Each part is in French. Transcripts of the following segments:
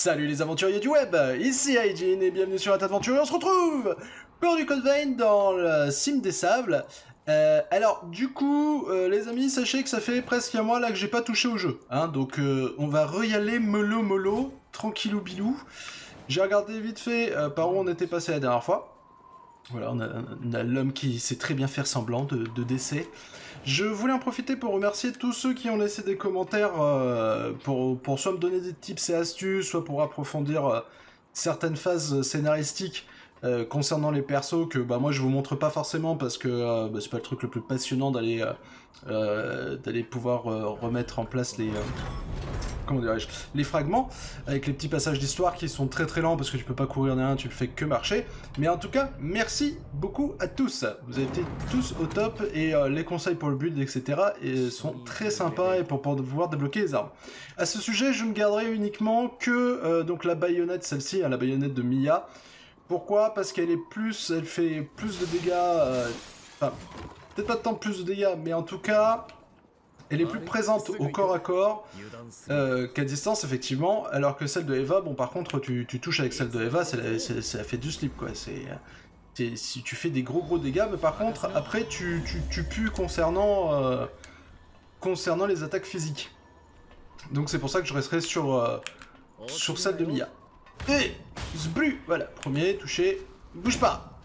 Salut les aventuriers du web, ici Aejin et bienvenue sur AT adventures. On se retrouve pour du Code Vein dans la cime des sables. Alors du coup, les amis, sachez que ça fait presque un mois là que j'ai pas touché au jeu. Hein, donc on va y aller mollo mollo, tranquillou bilou. J'ai regardé vite fait par où on était passé la dernière fois. Voilà, on a l'homme qui sait très bien faire semblant de décès. Je voulais en profiter pour remercier tous ceux qui ont laissé des commentaires pour soit me donner des tips et astuces, soit pour approfondir certaines phases scénaristiques concernant les persos que bah, moi je vous montre pas forcément parce que bah, c'est pas le truc le plus passionnant d'aller pouvoir remettre en place les... comment dirais-je, les fragments, avec les petits passages d'histoire qui sont très très lents parce que tu peux pas courir derrière, tu ne fais que marcher. Mais en tout cas, merci beaucoup à tous. Vous avez été tous au top et les conseils pour le build, etc. et sont très sympas et pour pouvoir débloquer les armes. À ce sujet, je ne garderai uniquement que donc la baïonnette, celle-ci, hein, la baïonnette de Mia. Pourquoi? Parce qu'elle est plus, elle fait plus de dégâts. Enfin, peut-être pas tant plus de dégâts, mais en tout cas... elle est plus présente au corps à corps qu'à distance, effectivement, alors que celle de Eva, bon par contre, tu touches avec celle de Eva, ça fait du slip, quoi. Si tu fais des gros dégâts, mais par contre, après, tu pues concernant, les attaques physiques. Donc c'est pour ça que je resterai sur, sur celle de Mia. Et zblu, voilà, premier, touché, bouge pas.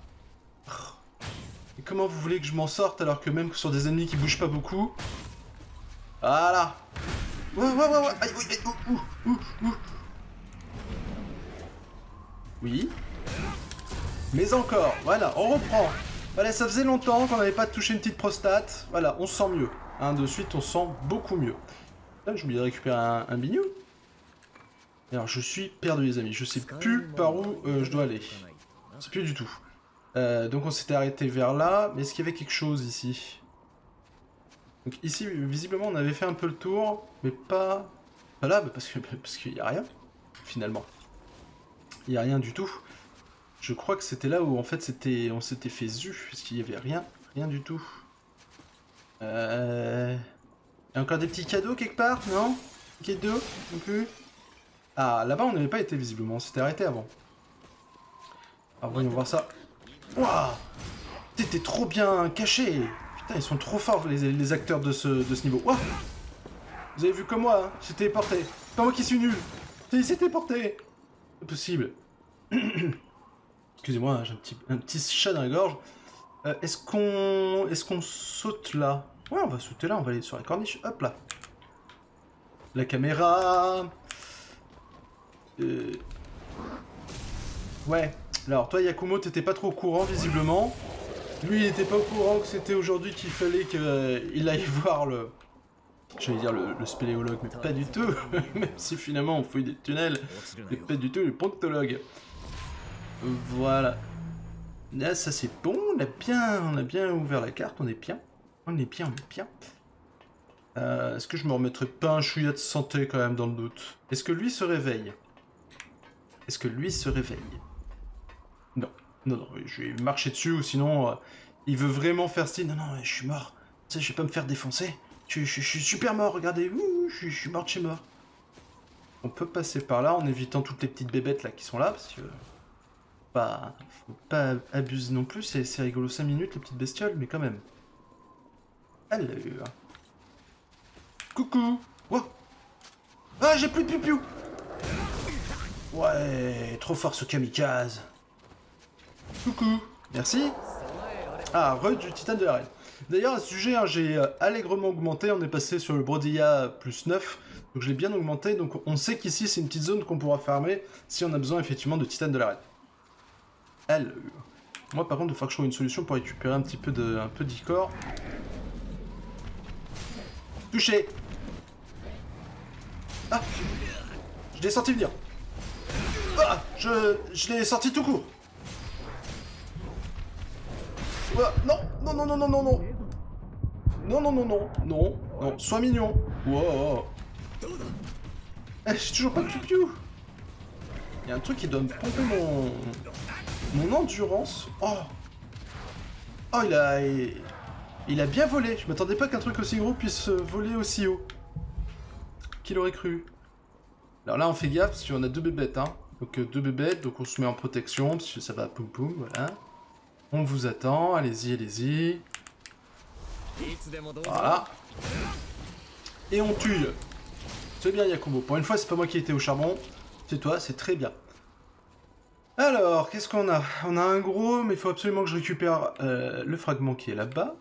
Et comment vous voulez que je m'en sorte alors que même sur des ennemis qui bougent pas beaucoup... Voilà. Ouais. Aïe, ouh. Oui. Mais encore. Voilà, on reprend. Voilà, ça faisait longtemps qu'on n'avait pas touché une petite prostate. Voilà, on se sent mieux. Hein, de suite, on se sent beaucoup mieux. Là, j'ai oublié de récupérer un bignou. Alors, je suis perdu, les amis. Je sais plus par où je dois aller. C'est plus du tout. Donc, on s'était arrêté vers là. Mais est-ce qu'il y avait quelque chose ici ? Donc ici, visiblement, on avait fait un peu le tour, mais pas là, parce qu'il n'y a rien, finalement. Il n'y a rien du tout. Je crois que c'était là où, en fait, on s'était fait zu, parce qu'il n'y avait rien du tout. Il y a encore des petits cadeaux quelque part, non? Cadeaux, non plus. Ah, là-bas, on n'avait pas été, visiblement, on s'était arrêté avant. Alors, voyons voir ça. Ouah, t'étais trop bien caché! Putain, ils sont trop forts les acteurs de ce niveau. Wow, vous avez vu comme moi, hein, j'ai téléporté. C'est pas moi qui suis nul. Il s'est téléporté. Impossible. Excusez-moi, j'ai un petit chat dans la gorge. Est-ce qu'on saute là? Ouais, on va sauter là, on va aller sur la corniche. Hop là. La caméra. Ouais. Alors toi, Yakumo, t'étais pas trop au courant visiblement. Lui, il n'était pas au courant que c'était aujourd'hui qu'il fallait qu'il aille voir le... j'allais dire le spéléologue, mais pas du tout. Même si finalement on fouille des tunnels, mais pas du tout le proctologue. Voilà. Là, ça c'est bon, on a bien ouvert la carte, on est bien. Est-ce que je me remettrais pas un chouïa de santé quand même dans le doute? Est-ce que lui se réveille? Non. Non, je vais marcher dessus, ou sinon il veut vraiment faire style. Non, je suis mort. Tu sais, je vais pas me faire défoncer. Je suis super mort, regardez. Ouh, je suis mort de chez mort. On peut passer par là en évitant toutes les petites bébêtes là qui sont là, parce que faut pas abuser non plus. C'est rigolo 5 minutes, les petites bestioles, mais quand même. Alors. Coucou. Wow. Ah, j'ai plus de piou-piou. Ouais, trop fort ce kamikaze. Coucou, merci. Ah, re du Titan de l'Arène. D'ailleurs, à ce sujet, hein, j'ai allègrement augmenté. On est passé sur le Brodilla plus 9. Donc je l'ai bien augmenté. Donc on sait qu'ici, c'est une petite zone qu'on pourra farmer si on a besoin effectivement de Titan de l'Arène. Alors, moi par contre, il faut que je trouve une solution pour récupérer un petit peu d'icor. Touché. Ah, je l'ai sorti venir. Ah, je l'ai sorti tout court. Non, sois mignon. Wow. J'ai toujours pas de piou-piou. Il y a un truc qui doit me pomper mon endurance. Oh. Oh, il a bien volé. Je m'attendais pas qu'un truc aussi gros puisse voler aussi haut. Qui l'aurait cru? Alors là on fait gaffe parce qu'on a deux bébêtes hein. Donc deux bébêtes, donc on se met en protection parce que ça va poum poum, voilà. On vous attend, allez-y, allez-y. Voilà. Et on tue. C'est bien Yakumo. Pour une fois c'est pas moi qui étais au charbon, c'est toi, c'est très bien. Alors, qu'est-ce qu'on a? On a un gros, mais il faut absolument que je récupère le fragment qui est là-bas.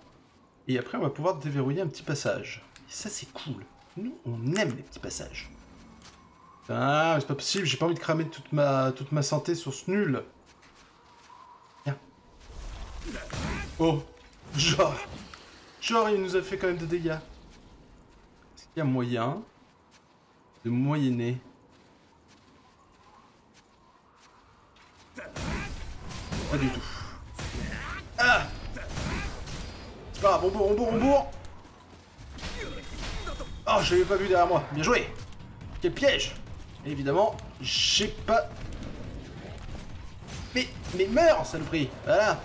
Et après, on va pouvoir déverrouiller un petit passage. Et ça, c'est cool. Nous, on aime les petits passages. Ah, c'est pas possible, j'ai pas envie de cramer toute ma santé sur ce nul. Viens. Oh, genre, il nous a fait quand même des dégâts. Est-ce qu'il y a moyen de moyenner? Pas du tout. Ah! C'est pas grave, on bourre! Oh, je l'avais pas vu derrière moi. Bien joué! Quel piège! Et évidemment, j'ai pas... Mais meurs, saloperie! Voilà!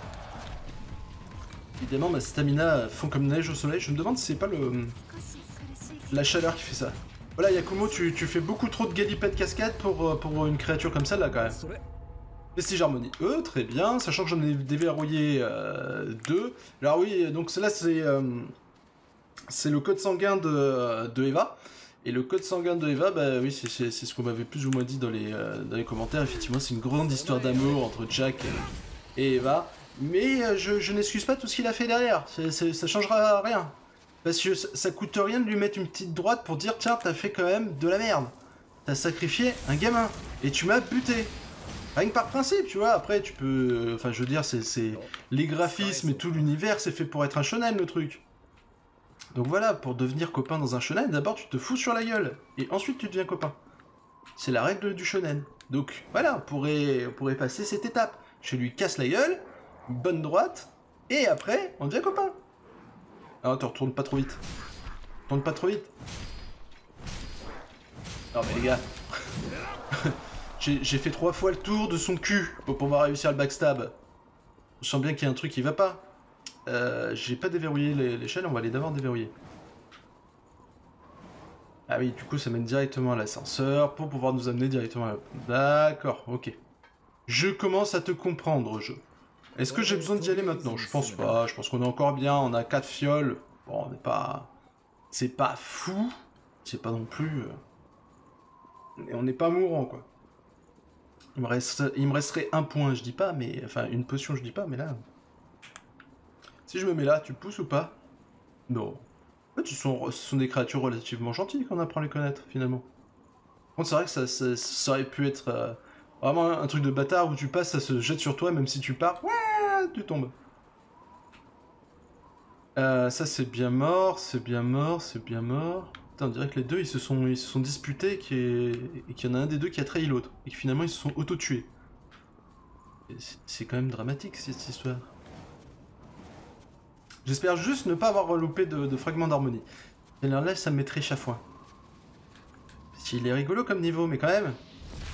Évidemment, ma stamina fond comme neige au soleil. Je me demande si c'est pas la chaleur qui fait ça. Voilà, Yakumo, tu fais beaucoup trop de galipettes cascades pour une créature comme celle-là, quand même. Vestige harmonie. Très bien, sachant que j'en ai déverrouillé deux. Alors oui, donc celle-là, c'est le code sanguin de Eva. Et le code sanguin de Eva, bah oui, c'est ce qu'on m'avait plus ou moins dit dans les commentaires. Effectivement, c'est une grande histoire d'amour entre Jack et Eva. Mais je n'excuse pas tout ce qu'il a fait derrière. Ça changera rien. Parce que ça coûte rien de lui mettre une petite droite pour dire, tiens, t'as fait quand même de la merde. T'as sacrifié un gamin. Et tu m'as buté. Rien que par principe, tu vois, après tu peux... Enfin, je veux dire, c'est les graphismes et tout l'univers, c'est fait pour être un shonen, le truc. Donc voilà, pour devenir copain dans un shonen, d'abord tu te fous sur la gueule, et ensuite tu deviens copain. C'est la règle du shonen. Donc voilà, on pourrait passer cette étape. Je lui casse la gueule, bonne droite, et après, on devient copain. Ah, attends, tourne pas trop vite. Tourne pas trop vite. Non mais les gars... J'ai fait 3 fois le tour de son cul pour pouvoir réussir le backstab. Je sens bien qu'il y a un truc qui va pas. J'ai pas déverrouillé l'échelle, on va aller d'abord déverrouiller. Ah oui, du coup ça mène directement à l'ascenseur pour pouvoir nous amener directement à... D'accord, ok. Je commence à te comprendre, jeu. Est-ce que j'ai besoin d'y aller maintenant? Je pense pas, je pense qu'on est encore bien, on a 4 fioles. Bon, on n'est pas... C'est pas fou, c'est pas non plus... Et on n'est pas mourant, quoi. Il me resterait un point, je dis pas, mais... Enfin, une potion, je dis pas, mais là... Si je me mets là, tu pousses ou pas? Non. En fait, ce sont des créatures relativement gentilles qu'on apprend à les connaître, finalement. Bon, c'est vrai que ça aurait pu être vraiment un truc de bâtard où tu passes, ça se jette sur toi, même si tu pars, ouais, tu tombes. Ça, c'est bien mort. Putain, on dirait que les deux ils se sont disputés et qu'il y en a un des deux qui a trahi l'autre. Et que finalement ils se sont auto-tués. C'est quand même dramatique cette histoire. J'espère juste ne pas avoir loupé de fragments d'harmonie. Et là ça me mettrait chafouin. Il est rigolo comme niveau, mais quand même.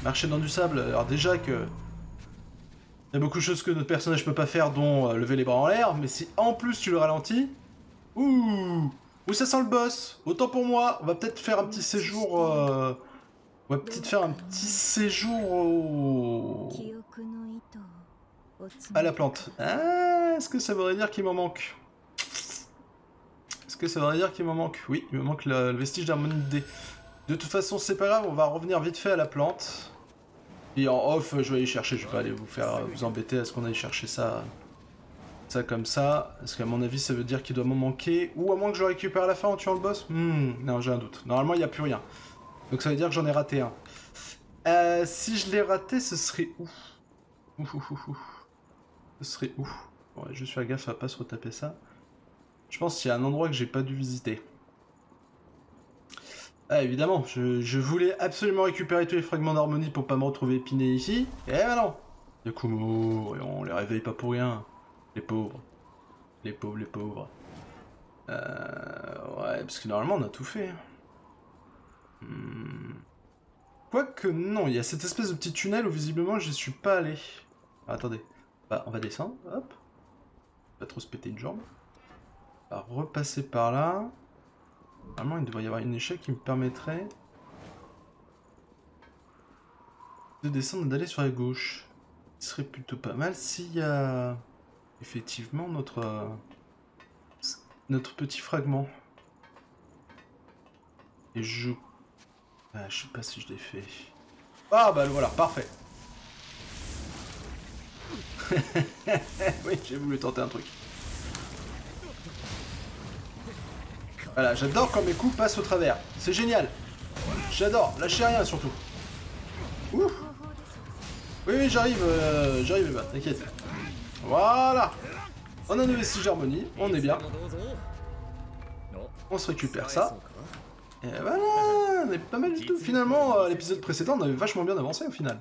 Marcher dans du sable, alors déjà que... Il y a beaucoup de choses que notre personnage peut pas faire, dont lever les bras en l'air, mais si en plus tu le ralentis... Ouh! Où ça sent le boss? Autant pour moi, on va peut-être faire un petit séjour... On va peut-être faire un petit séjour au... à la plante. Ah, est-ce que ça voudrait dire qu'il m'en manque? Est-ce que ça voudrait dire qu'il m'en manque? Oui, il me manque le vestige d'harmonie D. De toute façon, c'est pas grave, on va revenir vite fait à la plante. Et en off, je vais aller chercher, je vais pas aller vous embêter à ce qu'on aille chercher ça... Ça comme ça, parce qu'à mon avis ça veut dire qu'il doit m'en manquer, ou à moins que je récupère à la fin en tuant le boss. Non, j'ai un doute. Normalement il n'y a plus rien. Donc ça veut dire que j'en ai raté un. Si je l'ai raté, ce serait où? Ce serait où? Bon, je suis à gaffe à pas se retaper ça. Je pense qu'il y a un endroit que j'ai pas dû visiter. Ah évidemment, je voulais absolument récupérer tous les fragments d'harmonie pour pas me retrouver épiné ici. Et ben non Yakumo, on les réveille pas pour rien. Les pauvres. Ouais, parce que normalement on a tout fait. Quoique non, il y a cette espèce de petit tunnel où visiblement je suis pas allé. Ah, attendez, bah, on va descendre, hop. Pas trop se péter une jambe. On va repasser par là. Normalement il devrait y avoir une échelle qui me permettrait... de descendre et d'aller sur la gauche. Ce serait plutôt pas mal s'il y a effectivement notre petit fragment. Et je... Ah, je sais pas si je l'ai fait. Ah bah voilà, parfait. Oui, j'ai voulu tenter un truc. Voilà, j'adore quand mes coups passent au travers. C'est génial. J'adore, lâchez rien surtout. Ouh. Oui, oui, j'arrive, j'arrive, Eva, t'inquiète. Voilà. On a une vestige d'harmonie, on est bien. On se récupère ça. Et voilà, on est pas mal du tout. Finalement, l'épisode précédent, on avait vachement bien avancé au final.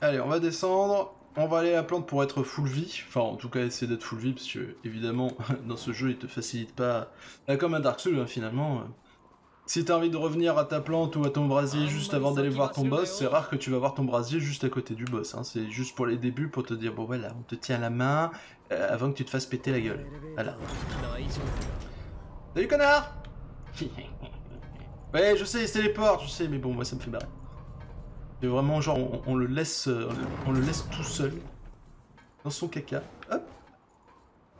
Allez, on va descendre. On va aller à la plante pour être full vie. Enfin, en tout cas, essayer d'être full vie, parce que, évidemment, dans ce jeu, il te facilite pas... Comme un Dark Souls, hein, finalement. Si t'as envie de revenir à ta plante ou à ton brasier juste avant d'aller voir ton boss, c'est rare que tu vas voir ton brasier juste à côté du boss. Hein. C'est juste pour les débuts, pour te dire, bon, voilà, on te tient la main avant que tu te fasses péter la gueule. Voilà. Salut, connard. Ouais, je sais, il se téléporte, je sais, mais bon, moi, ça me fait marrer. C'est vraiment genre on le laisse tout seul dans son caca. Hop.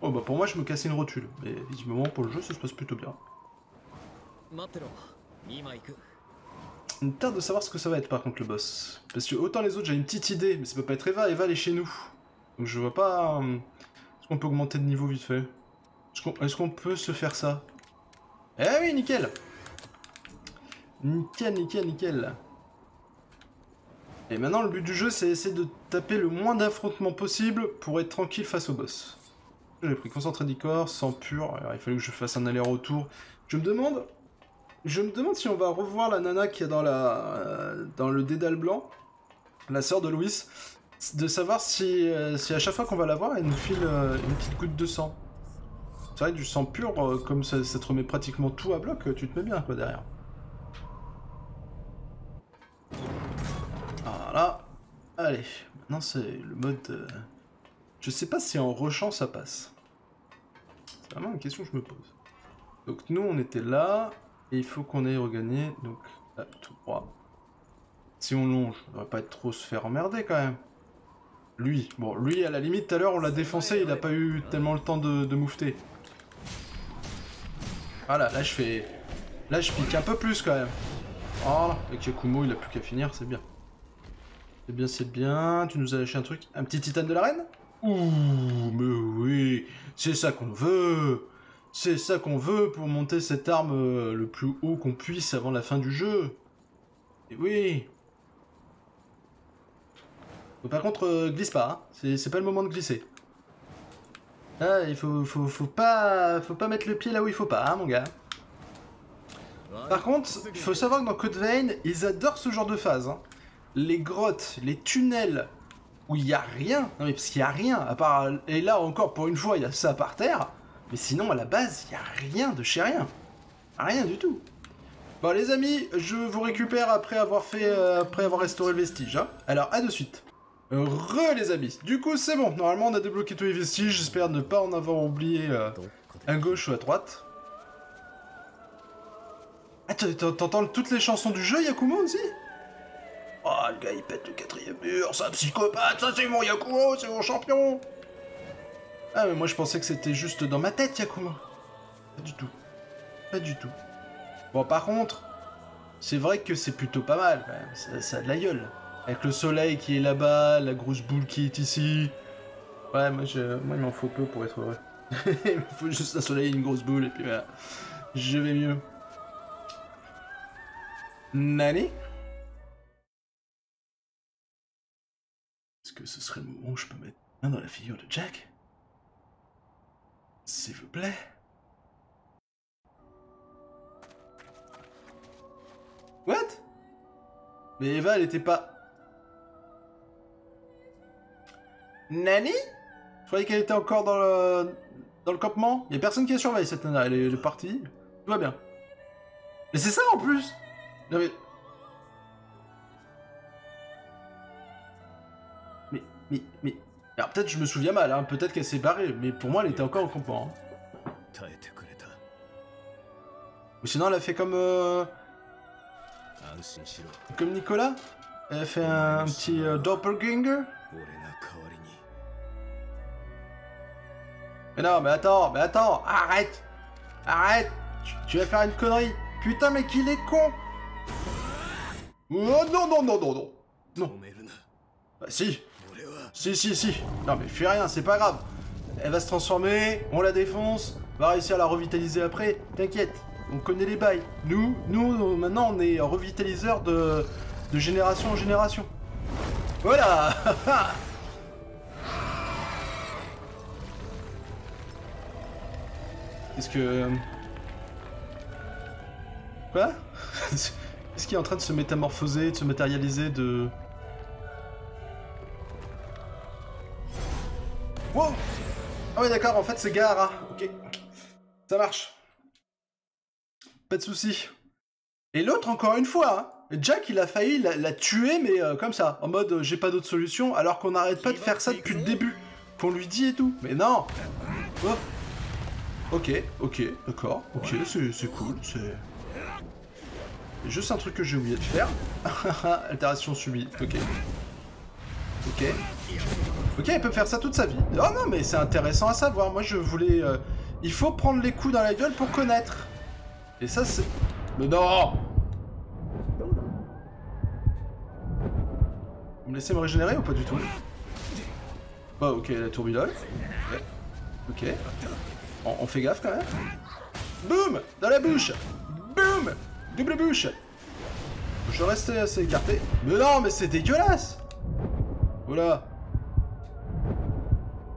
Oh bah pour moi je me cassais une rotule, mais visiblement pour le jeu ça se passe plutôt bien. Une tarte de savoir ce que ça va être par contre le boss. Parce que autant les autres j'ai une petite idée, mais ça peut pas être Eva, Eva elle est chez nous. Donc je vois pas... Est-ce qu'on peut augmenter de niveau vite fait? Est-ce qu'on peut se faire ça? Eh oui, nickel. Nickel. Et maintenant le but du jeu c'est essayer de taper le moins d'affrontements possible pour être tranquille face au boss. J'ai pris concentré d'icor, sang pur, alors il fallait que je fasse un aller-retour. Je me demande si on va revoir la nana qui est dans le dédale blanc, la sœur de Louis, de savoir si à chaque fois qu'on va la voir elle nous file une petite goutte de sang. C'est vrai que du sang pur, comme ça te remet pratiquement tout à bloc, tu te mets bien quoi derrière. Voilà. Allez, maintenant c'est le mode... Je sais pas si en rushant ça passe. C'est vraiment une question que je me pose. Donc nous on était là, et il faut qu'on aille regagner, donc là, tout droit. Si on longe, on va pas être trop se faire emmerder quand même. Lui, bon lui à la limite tout à l'heure on l'a défoncé, il a pas eu tellement le temps de moufter. Voilà, là je fais... Là je pique un peu plus quand même. Voilà, avec Yakumo il a plus qu'à finir, c'est bien. C'est bien, tu nous as lâché un truc. Un petit Titan de l'Arène? Ouh, mais oui, c'est ça qu'on veut. C'est ça qu'on veut pour monter cette arme le plus haut qu'on puisse avant la fin du jeu. Et oui. Donc, par contre, glisse pas, hein. C'est pas le moment de glisser. Ah, il faut pas mettre le pied là où il faut pas, hein, mon gars. Par contre, il faut savoir que dans Code Vein, ils adorent ce genre de phase, hein. Les grottes, les tunnels où il n'y a rien, non mais parce qu'il n'y a rien, à part, et là encore pour une fois il y a ça par terre, mais sinon à la base il n'y a rien de chez rien, rien du tout. Bon les amis, je vous récupère après avoir fait, après avoir restauré le vestige, hein. Alors à de suite. Re les amis, du coup c'est bon, normalement on a débloqué tous les vestiges, j'espère ne pas en avoir oublié à gauche ou à droite. Ah t'entends toutes les chansons du jeu Yakumo aussi? Oh, le gars, il pète le quatrième mur, c'est un psychopathe, ça c'est mon Yakumo, c'est mon champion. Ah, mais moi je pensais que c'était juste dans ma tête, Yakumo. Pas du tout. Pas du tout. Bon, par contre, c'est vrai que c'est plutôt pas mal, ça a de la gueule. Avec le soleil qui est là-bas, la grosse boule qui est ici. Ouais, moi il m'en faut peu pour être heureux. Il me faut juste un soleil, une grosse boule, et puis voilà. Je vais mieux. Nani? Que ce serait le moment où je peux mettre la main dans la figure de Jack? S'il vous plaît. What? Mais Eva, elle était pas... Nani? Je croyais qu'elle était encore dans le campement. Y'a personne qui la surveille cette nana, elle est partie. Tout va bien. Mais c'est ça en plus! Non mais... Mais... Alors peut-être je me souviens mal, hein. Peut-être qu'elle s'est barrée, mais pour moi elle était encore au campement. Hein. Ou sinon elle a fait comme... Comme Nicolas, elle a fait un petit doppelganger. Mais non, mais attends, arrête! Arrête! Tu vas faire une connerie! Putain, mais qu'il est con! Oh non, non, non, non, non! Non! Bah si! Si, si, si! Non, mais fais rien, c'est pas grave! Elle va se transformer, on la défonce, on va réussir à la revitaliser après, t'inquiète, on connaît les bails. Nous, maintenant, on est revitaliseurs de génération en génération. Voilà! Est-ce que... Quoi? Est-ce qu'il est en train de se métamorphoser, de se matérialiser, de... Wow! Ah oui d'accord, en fait c'est Gaara, ok. Ça marche. Pas de soucis. Et l'autre encore une fois, hein, Jack il a failli la tuer mais comme ça, en mode j'ai pas d'autre solution, alors qu'on n'arrête pas de faire ça depuis le début. Qu'on lui dit et tout, mais non! Oh. Ok, d'accord, ok, c'est cool, c'est... Juste un truc que j'ai oublié de faire. Altération subie, ok, elle peut faire ça toute sa vie. Oh non, mais c'est intéressant à savoir, moi je voulais... Il faut prendre les coups dans la gueule pour connaître. Et ça c'est... Mais non! Vous me laissez me régénérer ou pas du tout? Oh ok, la tourbillole. Ok. On fait gaffe quand même. Boum! Dans la bouche! Boum! Double bouche! Je restais assez écarté. Mais non, mais c'est dégueulasse! Voilà.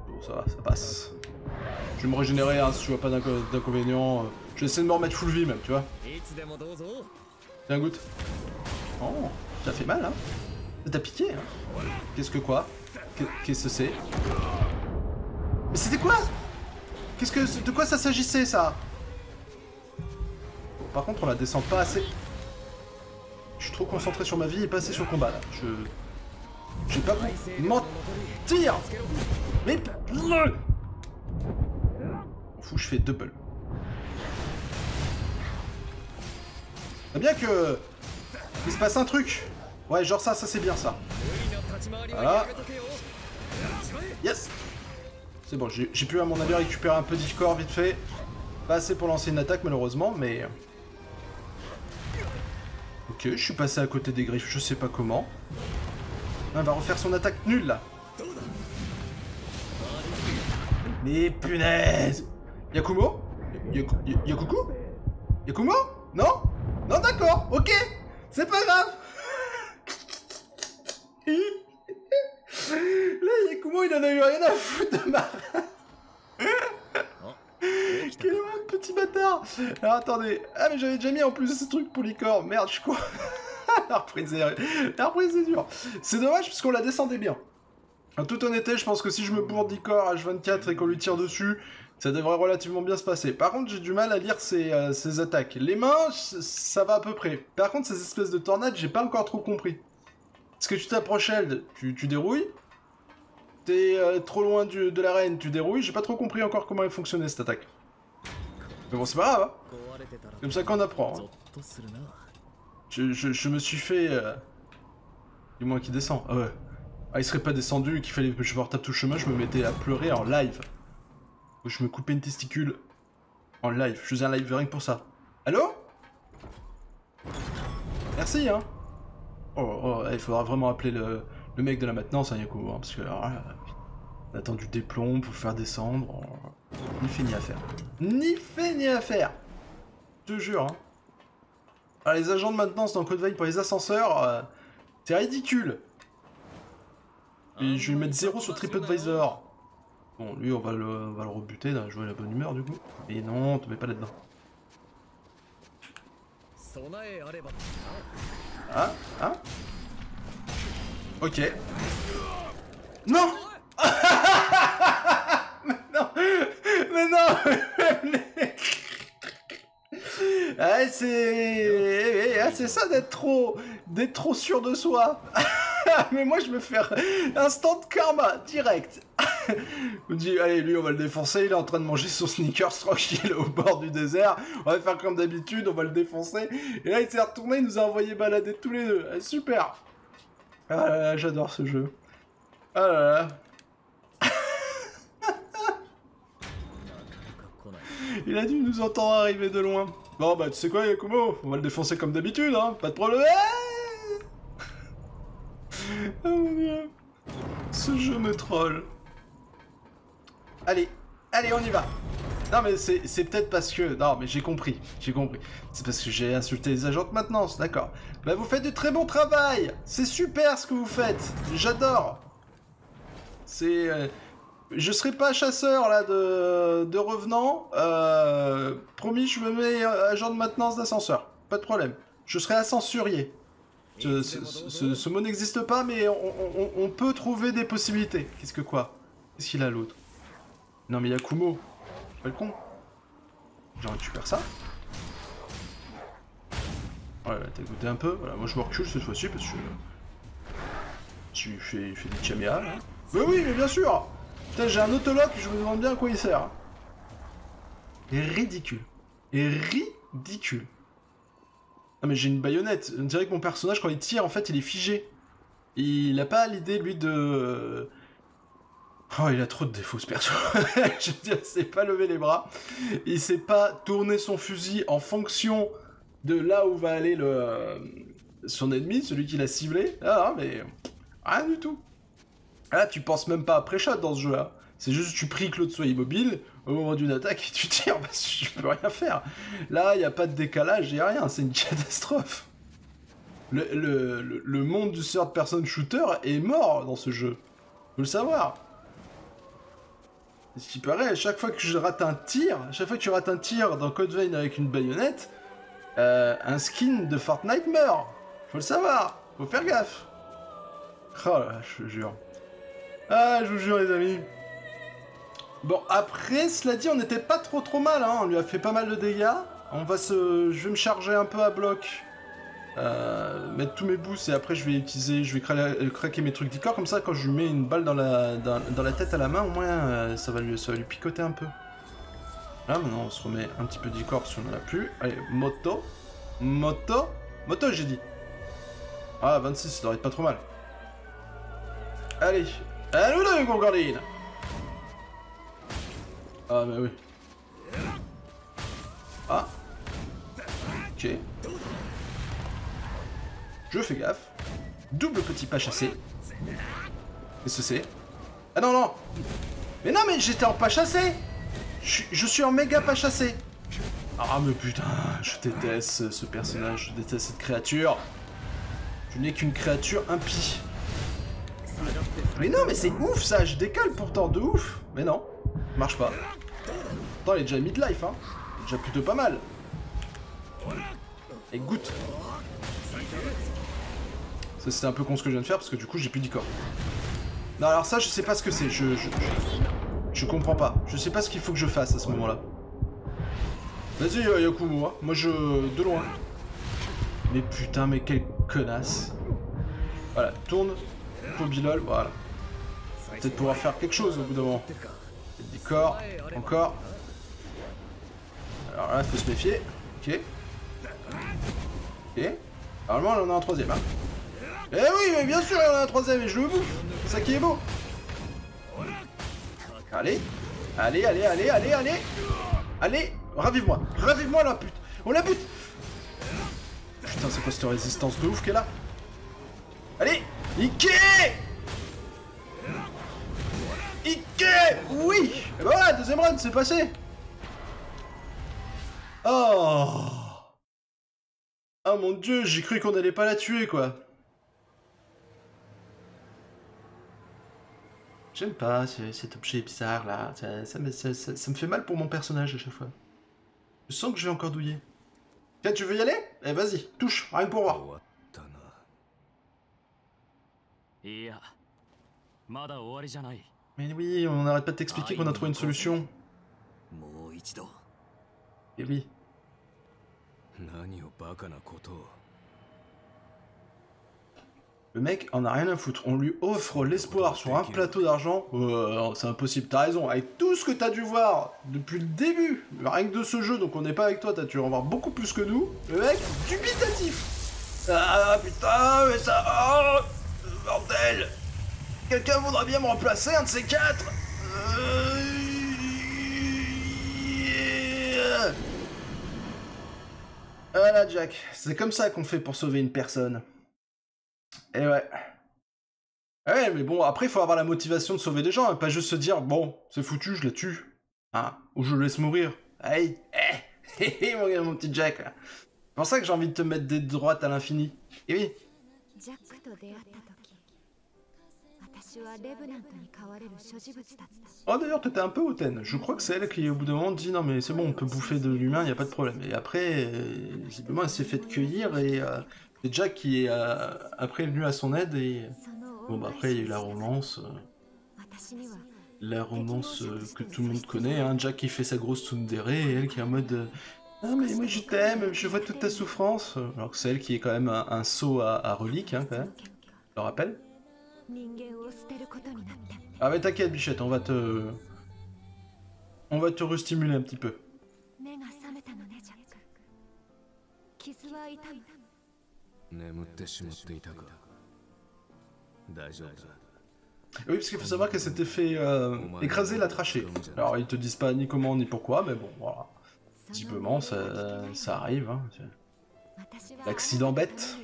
Bon, ça va, ça passe. Je vais me régénérer, hein, si tu vois pas d'inconvénient. Je vais essayer de me remettre full vie même, tu vois. Tiens, goutte. Oh, ça fait mal, hein. Ça t'a piqué, hein. Qu'est-ce que quoi? Qu'est-ce que c'est? Mais c'était quoi? Qu'est-ce que... De quoi ça s'agissait, ça? Bon, par contre, on la descend pas assez. Je suis trop concentré sur ma vie et pas assez sur le combat, là. Je vais pas vous mentir. Mais... On fout, je fais double. C'est bien que... Il se passe un truc. Ouais, genre ça c'est bien, ça. Voilà. Yes. C'est bon, j'ai pu à mon avis récupérer un peu d'I-Corps vite fait. Pas assez pour lancer une attaque malheureusement, mais... Ok, je suis passé à côté des griffes, je sais pas comment. Ah, elle va refaire son attaque nulle là. Mais punaise! Yakumo? Yakuko? Yakumo? Non? Non d'accord, ok! C'est pas grave! Là, Yakumo, il en a eu rien à foutre de ma... Quel est mon petit bâtard! Alors, attendez. Ah, mais j'avais déjà mis en plus ce truc pour l'I-Corps. Merde, je crois. La reprise, c'est dur. C'est dommage, parce qu'on la descendait bien. En toute honnêteté, je pense que si je me bourre d'I-Corps H24 et qu'on lui tire dessus, ça devrait relativement bien se passer. Par contre, j'ai du mal à lire ses attaques. Les mains, ça va à peu près. Par contre, ces espèces de tornades, j'ai pas encore trop compris. Est-ce que tu t'approches, elle, tu dérouilles? T'es trop loin de l'arène, tu dérouilles. J'ai pas trop compris encore comment elle fonctionnait cette attaque. Mais bon, c'est pas grave, hein. C'est comme ça qu'on apprend, hein. Je me suis fait... Du moins qu'il descend. Ah ouais. Ah, il serait pas descendu, qu'il fallait que je me retape tout le chemin, je me mettais à pleurer en live. Je me coupais une testicule. En live. Je faisais un live rien que pour ça. Allô? Merci, hein. Oh, il faudra vraiment appeler le mec de la maintenance, hein, Yakumo, hein, parce que alors, là, on attend du déplomb pour faire descendre. Oh, ni fait ni à faire. Je te jure, hein. Alors, les agents de maintenance dans Code Vein pour les ascenseurs, c'est ridicule. Et je vais mettre 0 sur TripAdvisor. Bon, lui, on va le rebuter, là, jouer à la bonne humeur, du coup. Et non, te mets pas là-dedans. Ah, ah. Ok. Non. Mais non. Ah, c'est ça d'être trop sûr de soi. Mais moi je me fais instant karma direct. On dit, allez, lui, on va le défoncer. Il est en train de manger son sneakers tranquille au bord du désert. On va faire comme d'habitude, on va le défoncer. Et là, il s'est retourné, il nous a envoyé balader tous les deux. Ah, super. Ah là là, j'adore ce jeu. Ah là là. Il a dû nous entendre arriver de loin. Bon, bah, tu sais quoi, Yakumo? On va le défoncer comme d'habitude, hein. Pas de problème. Oh mon dieu. Ce jeu me troll. Allez, allez, on y va. Non mais c'est peut-être parce que... Non mais j'ai compris, j'ai compris. C'est parce que j'ai insulté les agents de maintenance, d'accord. Bah vous faites du très bon travail. C'est super ce que vous faites. J'adore. C'est... Je serai pas chasseur là de revenants. Promis, je me mets agent de maintenance d'ascenseur. Pas de problème. Je serai ascensurier. Ce mot n'existe pas, mais on peut trouver des possibilités. Qu'est-ce que quoi? Qu'est-ce qu'il a l'autre? Non mais Yakumo, pas le con. J'en récupère ça. Voilà, t'as goûté un peu. Voilà, moi je me recule cette fois-ci parce que... Tu fais des caméras là. Mais oui, mais bien sûr. Putain, j'ai un autolock, je me demande bien à quoi il sert. Et ridicule. Et ridicule. Ah mais j'ai une baïonnette. On dirait que mon personnage quand il tire en fait il est figé. Il a pas l'idée lui de... Oh il a trop de défauts ce perso. Je veux dire, il sait pas lever les bras. Il sait pas tourner son fusil en fonction de là où va aller son ennemi, celui qui l'a ciblé. Ah mais... Rien du tout. Ah tu penses même pas à pré-shot dans ce jeu là. C'est juste que tu pries que l'autre soit immobile au moment d'une attaque et tu tires parce que tu peux rien faire. Là, il n'y a pas de décalage, il n'y a rien, c'est une catastrophe. Le monde du third person shooter est mort dans ce jeu. Faut le savoir. Ce qui paraît, à chaque fois que je rate un tir, à chaque fois que tu rates un tir dans Code Vein avec une baïonnette, un skin de Fortnite meurt. Faut le savoir, faut faire gaffe. Oh là, je vous jure. Ah, je vous jure les amis. Bon, après, cela dit, on n'était pas trop mal, hein. On lui a fait pas mal de dégâts. Je vais me charger un peu à bloc. Mettre tous mes boosts et après je vais craquer mes trucs d'icor. Comme ça, quand je lui mets une balle dans la tête à la main, au moins, ça va lui picoter un peu. Là, maintenant, on se remet un petit peu d'icor si on en a plus. Allez, moto. Moto. Moto, j'ai dit. Ah, 26, ça devrait être pas trop mal. Allez. Allô, là, concordine. Ah mais oui. Ah. Ok. Je fais gaffe. Double petit pas chassé. Qu'est-ce que c'est? Ah non non. Mais non mais j'étais en pas chassé. Je suis en méga pas chassé. Ah mais putain, je déteste ce personnage, je déteste cette créature. Je n'ai qu'une créature impie. Mais non mais c'est ouf ça, je décale pourtant de ouf. Mais non. Marche pas. Attends, il est déjà mid-life, hein. Il est déjà plutôt pas mal. Et goûte. Ça, c'était un peu con ce que je viens de faire, parce que du coup, j'ai plus d'icor. Non, alors ça, je sais pas ce que c'est. Je comprends pas. Je sais pas ce qu'il faut que je fasse à ce moment-là. Vas-y, Yakumo, hein. Moi, de loin. Mais putain, mais quelle connasse. Voilà, tourne. Pobilol, voilà. Peut-être pouvoir faire quelque chose au bout d'un moment. D'icor, encore. Alors là, il faut se méfier. Ok. Ok. Normalement, là, on en a un troisième. Hein. Eh oui, mais bien sûr, il y en a un troisième et je le bouffe. C'est ça qui est beau. Allez. Allez, allez, allez, allez, allez. Allez, ravive-moi. Ravive-moi, la pute. On la bute. Putain, c'est quoi cette résistance de ouf qu'elle a? Allez. Niqué. Oui. Et bah voilà, deuxième round, c'est passé. Oh. Oh mon dieu, j'ai cru qu'on allait pas la tuer, quoi. J'aime pas cet objet bizarre, là. Ça me fait mal pour mon personnage, à chaque fois. Je sens que je vais encore douiller. Tiens, tu veux y aller? Eh, vas-y, touche, rien que pour voir. Mais oui, on n'arrête pas de t'expliquer qu'on a trouvé une solution. Et oui. Le mec en a rien à foutre, on lui offre l'espoir sur un plateau d'argent, c'est impossible, t'as raison, avec tout ce que t'as dû voir depuis le début, rien que de ce jeu, donc on n'est pas avec toi, t'as dû en voir beaucoup plus que nous, le mec dubitatif. Ah putain, mais ça... Oh, bordel. Quelqu'un voudra bien me remplacer, un de ces quatre. Voilà Jack, c'est comme ça qu'on fait pour sauver une personne. Et ouais. Ouais, mais bon, après, il faut avoir la motivation de sauver des gens, et pas juste se dire, bon, c'est foutu, je les tue. Hein, ou je le laisse mourir. Aïe, hé, regarde mon petit Jack. C'est pour ça que j'ai envie de te mettre des droites à l'infini. Et oui. Oh, d'ailleurs, t'étais un peu hautaine. Je crois que c'est elle qui, au bout d'un moment, dit, non, mais c'est bon, on peut bouffer de l'humain, y a pas de problème. Et après, visiblement, elle s'est fait cueillir et... C'est Jack qui est après venu à son aide et... Bon bah après il y a eu la romance que tout le monde connaît, hein. Jack qui fait sa grosse tsundere et elle qui est en mode... Ah mais moi je t'aime, je vois toute ta souffrance. Alors que c'est elle qui est quand même un sot à relique, hein, quand même. Je le rappelle. Ah mais t'inquiète bichette, on va te... On va te restimuler un petit peu. Oui, parce qu'il faut savoir qu'elle s'était fait écraser la trachée. Alors, ils te disent pas ni comment ni pourquoi, mais bon, voilà. Typiquement, ça arrive. Hein. L'accident bête.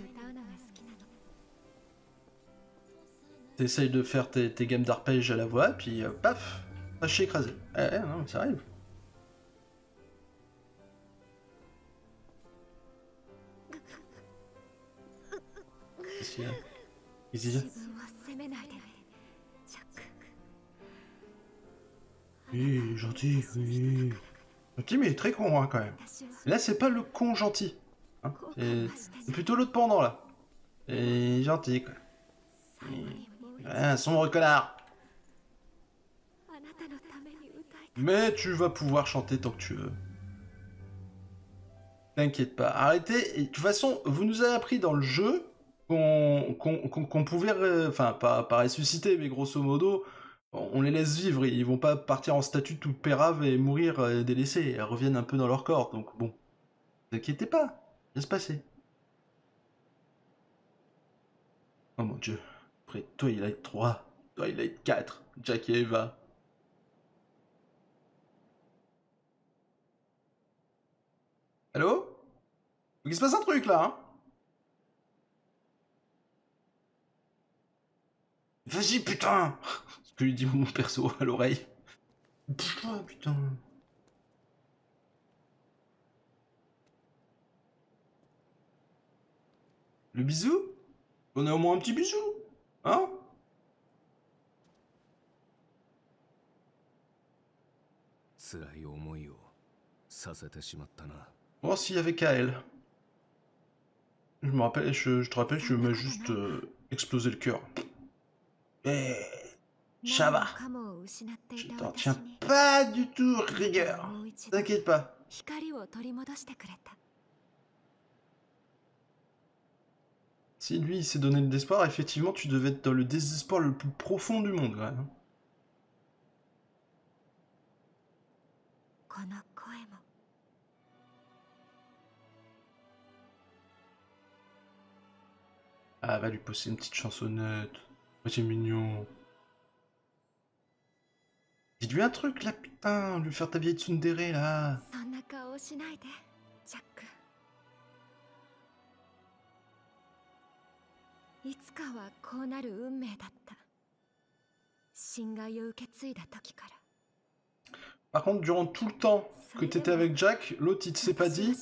T'essayes de faire tes gammes d'arpèges à la voix, puis paf, trachée écrasée. Eh, non, ça arrive. Oui, gentil, oui. Gentil, mais il est très con, hein, quand même. Et là, c'est pas le con gentil. Hein. C'est plutôt l'autre pendant, là. Et gentil, quoi. Ouais, un sombre connard. Mais tu vas pouvoir chanter tant que tu veux. T'inquiète pas. Arrêtez. Et, de toute façon, vous nous avez appris dans le jeu... qu'on pouvait, enfin pas ressusciter, mais grosso modo, on les laisse vivre, ils vont pas partir en statue tout pérave et mourir délaissés, ils reviennent un peu dans leur corps, donc bon, ne vous inquiétez pas, laisse passer. Oh mon dieu, après Twilight 3, Twilight 4, Jack et Eva. Allô? Il se passe un truc là, hein? Vas-y, putain! Ce que lui dit mon perso à l'oreille. Bouge-toi, putain! Le bisou? On a au moins un petit bisou? Hein? Oh, s'il y avait Kael. Je me rappelle, je te rappelle, je m'ai juste explosé le cœur. Eh, ça va. Je t'en tiens pas du tout rigueur. T'inquiète pas. Si lui il s'est donné de l'espoir, effectivement tu devais être dans le désespoir le plus profond du monde, ouais. Ah, va lui poser une petite chansonnette. Oh, c'est mignon. Dis-lui un truc là, putain, lui faire ta vieille tsundere là. Par contre, durant tout le temps que t'étais avec Jack, l'autre il ne s'est pas dit.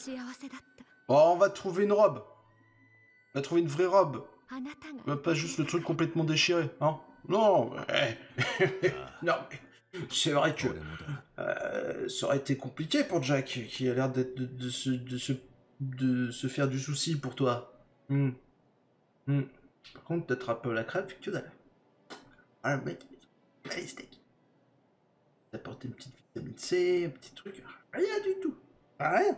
Oh, on va trouver une robe. On va trouver une vraie robe. Bah, pas juste le truc complètement déchiré, hein? Non, mais... non, mais... c'est vrai que ça aurait été compliqué pour Jack, qui a l'air d'être de se faire du souci pour toi. Mm. Mm. Par contre, t'attrapes la crêpe, que dalle. Ah, mec, allez, steak. T'as apporté une petite vitamine C, un petit truc, rien du tout, rien.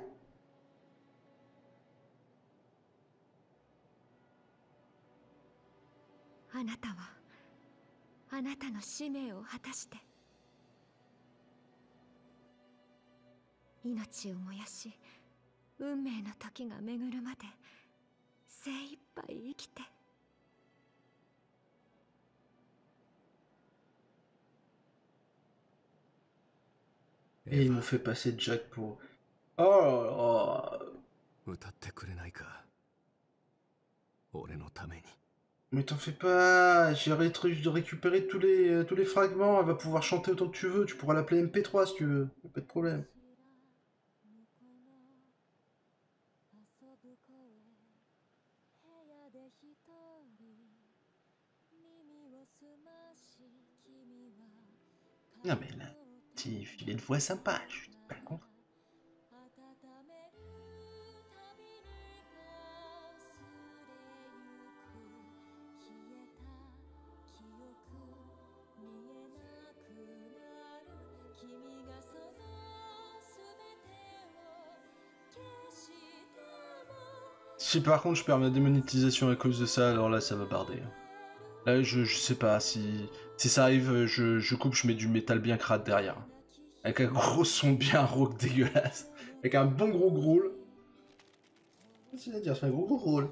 Et ils m'ont fait passer Jack pour... Oh, oh. Mais t'en fais pas, j'ai de récupérer tous les fragments, elle va pouvoir chanter autant que tu veux, tu pourras l'appeler MP3 si tu veux, pas de problème. Non mais là, petit filet de voix sympa, je suis pas contre. Si par contre je perds ma démonétisation à cause de ça, alors là ça va barder. Là je sais pas, si ça arrive, je coupe, je mets du métal bien crade derrière. Avec un gros son bien rock dégueulasse. Avec un bon gros growl. C'est-à-dire, c'est un gros gros growl.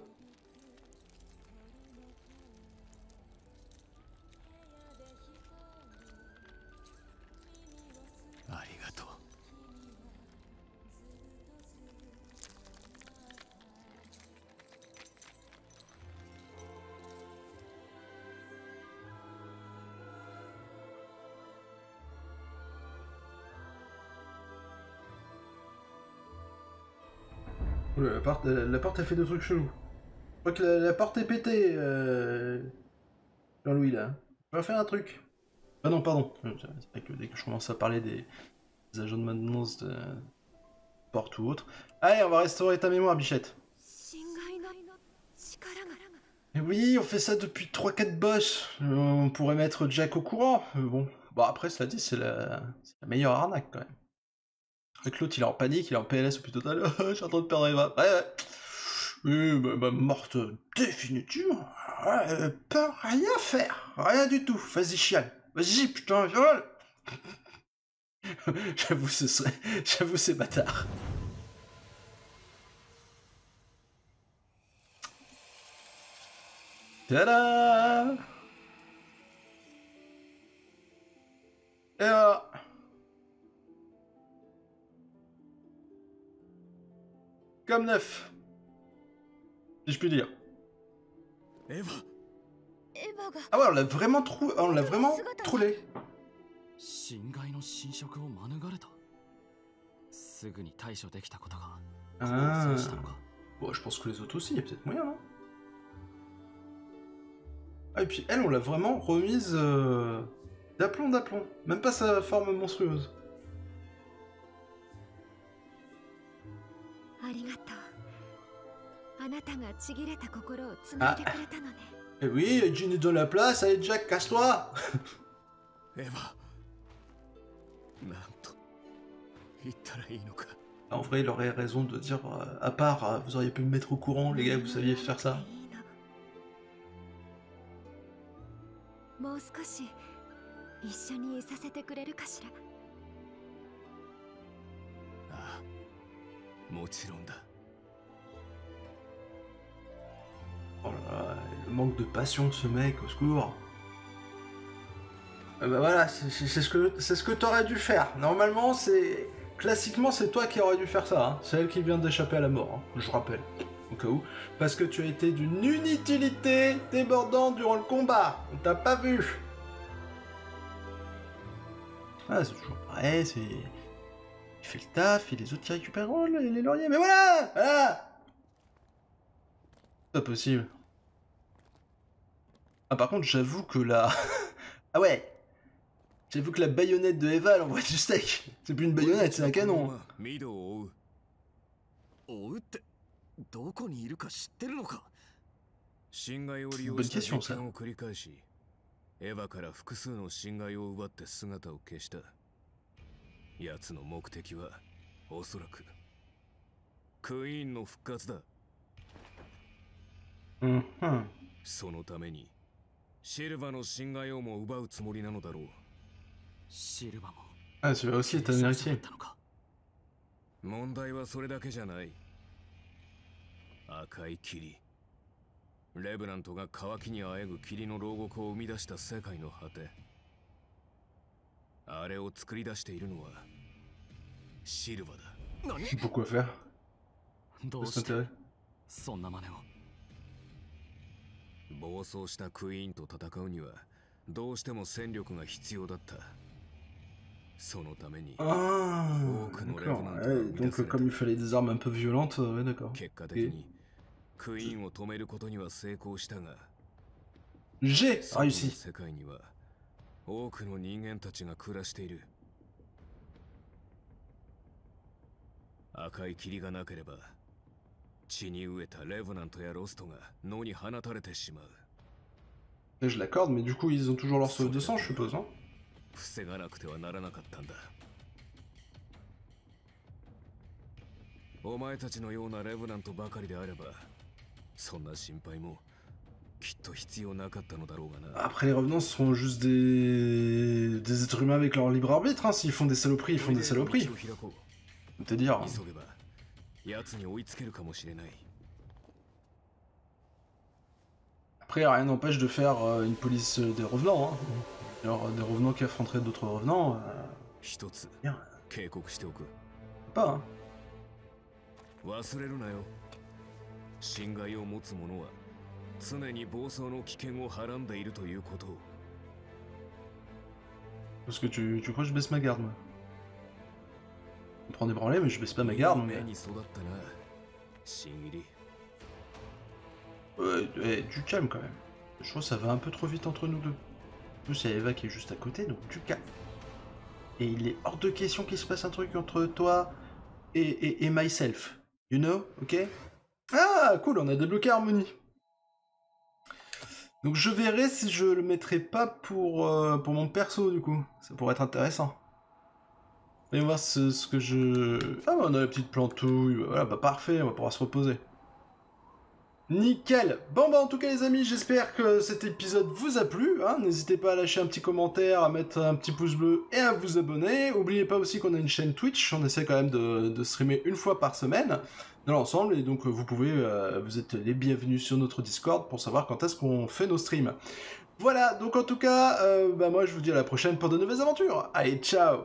La porte a fait des trucs chelous. Je crois que la porte est pétée, Jean-Louis, là. On va faire un truc. Ah non, pardon. C'est vrai que dès que je commence à parler des agents de maintenance de porte ou autre... Allez, on va restaurer ta mémoire, bichette. Et oui, on fait ça depuis 3-4 boss. On pourrait mettre Jack au courant. Bon, après, cela dit, c'est la meilleure arnaque, quand même. Avec l'autre, il est en panique, il est en PLS au plus total. Je suis en train de perdre Eva. Ouais. Bah, morte définitive. Elle peut rien faire. Rien du tout. Vas-y, chiale. Vas-y, putain, chiale. J'avoue, J'avoue, c'est bâtard. Tada! Et voilà. Comme neuf, si je puis dire. Eva. Ah ouais, on l'a vraiment trollé. Ah. Bon, je pense que les autres aussi, il y a peut-être moyen, non? Ah, et puis elle, on l'a vraiment remise d'aplomb. Même pas sa forme monstrueuse. Ah. Et oui, Aejin est dans la place, allez Jack, casse-toi. En vrai, il aurait raison de dire, à part, vous auriez pu me mettre au courant, les gars, vous saviez faire ça. Ah. Oh là là, le manque de passion de ce mec, au secours. Bah voilà, c'est ce que t'aurais dû faire. Normalement, c'est... Classiquement, c'est toi qui aurais dû faire ça. Hein. C'est elle qui vient d'échapper à la mort, hein, je rappelle. Au cas où. Parce que tu as été d'une inutilité débordante durant le combat. On t'a pas vu. Ah, c'est toujours pareil, c'est... Il fait le taf, et les autres qui récupèrent les lauriers, mais voilà, voilà. C'est pas possible. Ah par contre, j'avoue que la... ah ouais. J'avoue que la baïonnette de Eva, elle envoie du steak. C'est plus une baïonnette, c'est un canon. C'est une bonne question, ça. Ah, tu vas aussi être un héritier. Pourquoi faire? Ah, d'accord. Ouais, donc comme il fallait des armes un peu violentes, ouais, d'accord. Okay. J'ai réussi. Et je l'accorde, mais du coup ils ont toujours leur sauve de sang, je suppose, hein? Après, les revenants seront juste des êtres humains avec leur libre arbitre, hein. S'ils font des saloperies, ils font des saloperies. C'est dire. Après, rien n'empêche de faire une police des revenants, hein. Alors, des revenants qui affronteraient d'autres revenants. Bien. Pas, hein. Parce que tu crois que je baisse ma garde, moi? Je me prends des branlés, mais je baisse pas ma garde, mais... du calme, quand même. Je trouve que ça va un peu trop vite entre nous deux. En plus, il y a Eva qui est juste à côté, donc du calme. Et il est hors de question qu'il se passe un truc entre toi et myself. You know? Ok? Ah, cool, on a débloqué Harmonie. Donc je verrai si je le mettrai pas pour mon perso, du coup. Ça pourrait être intéressant. Voyons voir ce que je... Ah, bah, on a la petite plantouille. Voilà, bah parfait, on va pouvoir se reposer. Nickel. Bon, bah en tout cas, les amis, j'espère que cet épisode vous a plu, hein. N'hésitez pas à lâcher un petit commentaire, à mettre un petit pouce bleu et à vous abonner. N'oubliez pas aussi qu'on a une chaîne Twitch, on essaie quand même de streamer une fois par semaine dans l'ensemble, et donc vous pouvez, vous êtes les bienvenus sur notre Discord pour savoir quand est-ce qu'on fait nos streams. Voilà, donc en tout cas, bah moi je vous dis à la prochaine pour de nouvelles aventures. Allez, ciao!